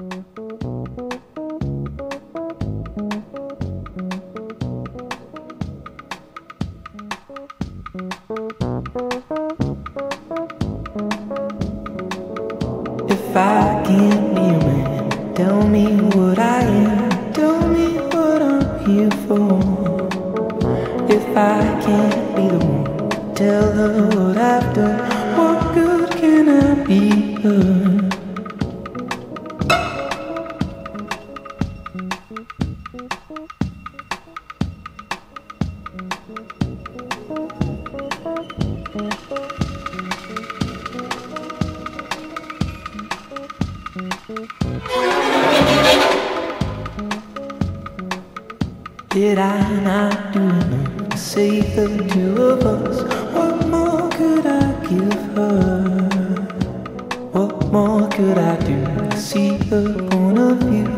If I can't hear it, tell me what I am, tell me what I'm here for. If I can't be the one, tell her what I've done. What good can I be her? Did I not do enough to save the two of us? What more could I give her? What more could I do to see her point of view?